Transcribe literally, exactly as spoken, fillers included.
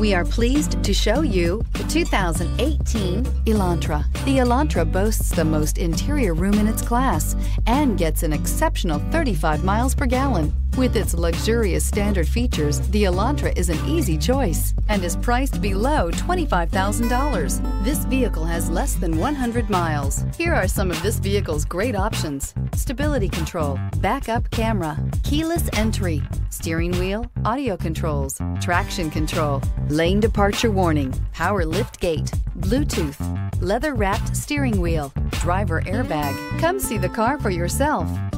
We are pleased to show you the two thousand eighteen Elantra. The Elantra boasts the most interior room in its class and gets an exceptional thirty-five miles per gallon. With its luxurious standard features, the Elantra is an easy choice and is priced below twenty-five thousand dollars. This vehicle has less than one hundred miles. Here are some of this vehicle's great options: stability control, backup camera, keyless entry, steering wheel audio controls, traction control, lane departure warning, power lift gate, Bluetooth, leather-wrapped steering wheel, driver airbag. Come see the car for yourself.